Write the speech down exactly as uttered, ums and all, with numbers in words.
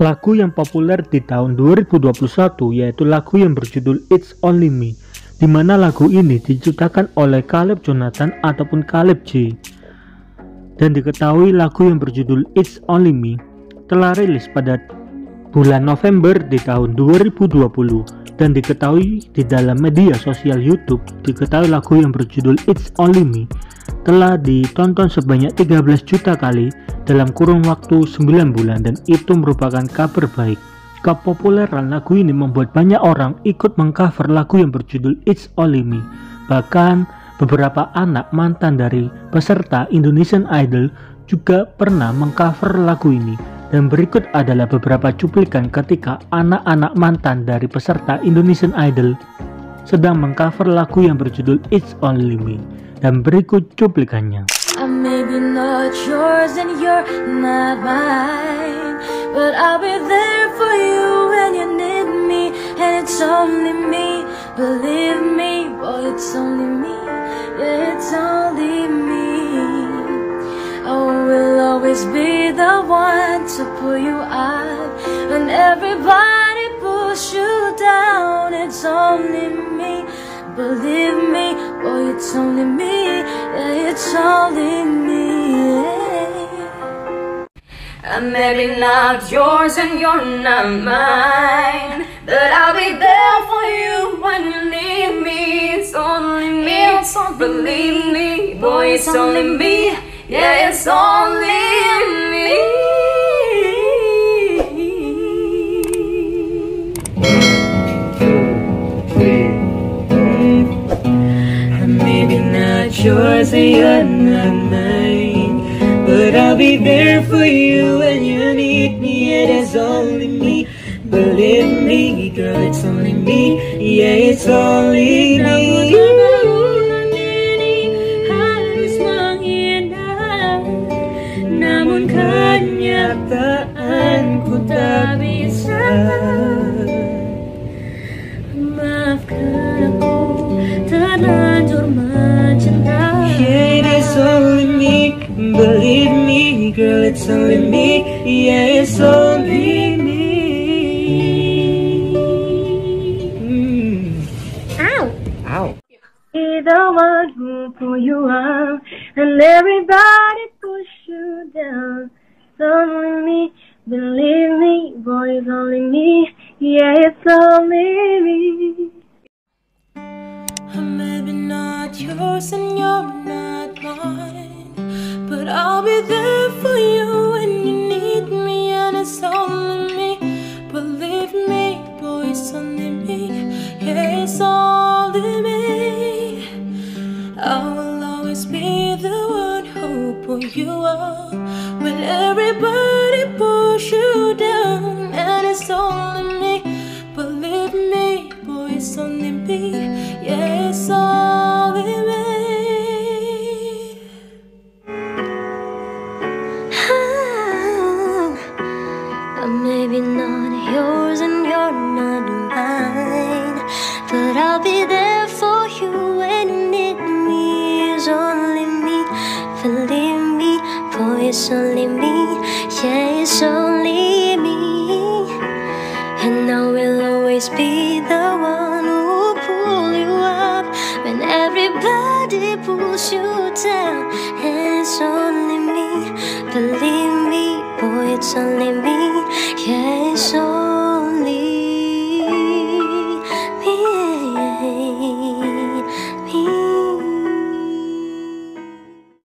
Lagu yang populer di tahun dua ribu dua puluh satu yaitu lagu yang berjudul It's Only Me, di mana lagu ini diciptakan oleh Kaleb Jonathan ataupun Kaleb J. Dan diketahui lagu yang berjudul It's Only Me telah rilis pada bulan November di tahun dua ribu dua puluh, dan diketahui di dalam media sosial YouTube diketahui lagu yang berjudul It's Only Me telah ditonton sebanyak tiga belas juta kali dalam kurun waktu sembilan bulan, dan itu merupakan kabar baik. Kepopuleran lagu ini membuat banyak orang ikut mengcover lagu yang berjudul It's Only Me. Bahkan beberapa anak mantan dari peserta Indonesian Idol juga pernah mengcover lagu ini. Dan berikut adalah beberapa cuplikan ketika anak-anak mantan dari peserta Indonesian Idol sedang mengcover lagu yang berjudul It's Only Me. Dan berikut cuplikannya. I may be not yours and you're not mine, but I'll be there for you when you need me. And it's only me, believe me, boy, it's only me, yeah, it's only me. I will always be the one to pull you up when everybody pulls you down. It's only me, believe me, boy, it's only me, yeah, it's only me, yeah. I'm maybe not yours and you're not mine, but I'll be there for you when you need me. It's only me, it's only believe me, boy, it's only me, yeah, it's only me. I'm maybe not yours and you're not mine, but I'll be there for you when you need me. It is only me, believe me, girl, it's only me, yeah, it's only me. Kenyataanku tak bisa maafkan aku, terlanjur mencinta. Yeah, it's only me, believe me, girl, it's only me, yeah, it's only me. mm. Ow! Ow! Either one who pull you up and everybody push you down. It's only me, believe me, boy, it's only me, yeah, it's only me. I'm maybe not yours and you're not mine, but I'll be there for you when you need me. And it's only me, believe me, boy, it's only me, yeah, it's only me. I will always be the one who pull you up when everybody push you down, and it's only me, believe me, boy, it's only me, yeah, it's only me. I'm maybe not yours and you're not mine, but I'll be there for you when you need me. It's only me, believe me, boy, it's only me, yeah, it's only me. And I will always be the one who pull you up when everybody pulls you down. And it's only me, believe me, boy, it's only me, yeah, it's only me.